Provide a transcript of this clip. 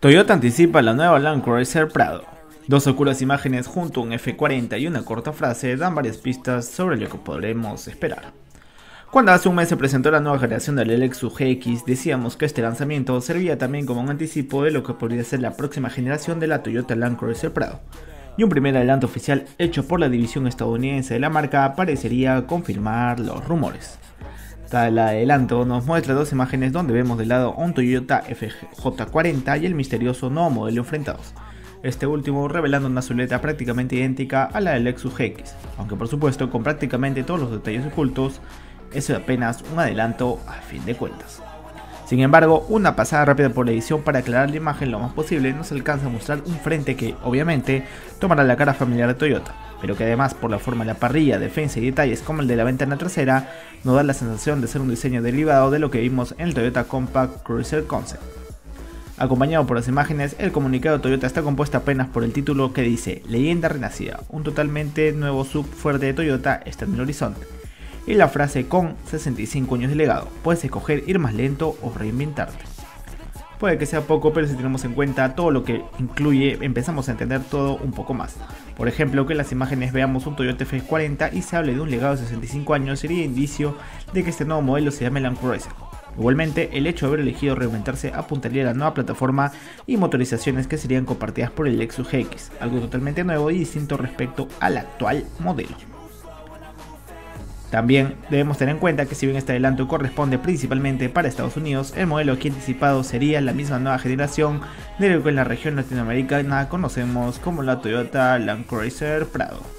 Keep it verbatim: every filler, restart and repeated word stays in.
Toyota anticipa la nueva Land Cruiser Prado. Dos oscuras imágenes junto a un F cuarenta y una corta frase dan varias pistas sobre lo que podremos esperar. Cuando hace un mes se presentó la nueva generación del Lexus G X, decíamos que este lanzamiento servía también como un anticipo de lo que podría ser la próxima generación de la Toyota Land Cruiser Prado, y un primer adelanto oficial hecho por la división estadounidense de la marca parecería confirmar los rumores. Tal adelanto nos muestra dos imágenes donde vemos de lado un Toyota F J cuarenta y el misterioso nuevo modelo enfrentados, este último revelando una silueta prácticamente idéntica a la del Lexus G X, aunque por supuesto con prácticamente todos los detalles ocultos. Eso es apenas un adelanto a fin de cuentas. Sin embargo, una pasada rápida por la edición para aclarar la imagen lo más posible nos alcanza a mostrar un frente que, obviamente, tomará la cara familiar de Toyota, pero que además por la forma de la parrilla, defensa y detalles como el de la ventana trasera, nos da la sensación de ser un diseño derivado de lo que vimos en el Toyota Compact Cruiser Concept. Acompañado por las imágenes, el comunicado de Toyota está compuesto apenas por el título que dice "Leyenda renacida, un totalmente nuevo S U V fuerte de Toyota está en el horizonte", y la frase "con sesenta y cinco años de legado, puedes escoger ir más lento o reinventarte". Puede que sea poco, pero si tenemos en cuenta todo lo que incluye, empezamos a entender todo un poco más. Por ejemplo, que en las imágenes veamos un Toyota F J cuarenta y se hable de un legado de sesenta y cinco años sería indicio de que este nuevo modelo se llame Land Cruiser. Igualmente, el hecho de haber elegido reinventarse apuntaría a la nueva plataforma y motorizaciones que serían compartidas por el Lexus G X, algo totalmente nuevo y distinto respecto al actual modelo. También debemos tener en cuenta que si bien este adelanto corresponde principalmente para Estados Unidos, el modelo aquí anticipado sería la misma nueva generación de lo que en la región latinoamericana conocemos como la Toyota Land Cruiser Prado.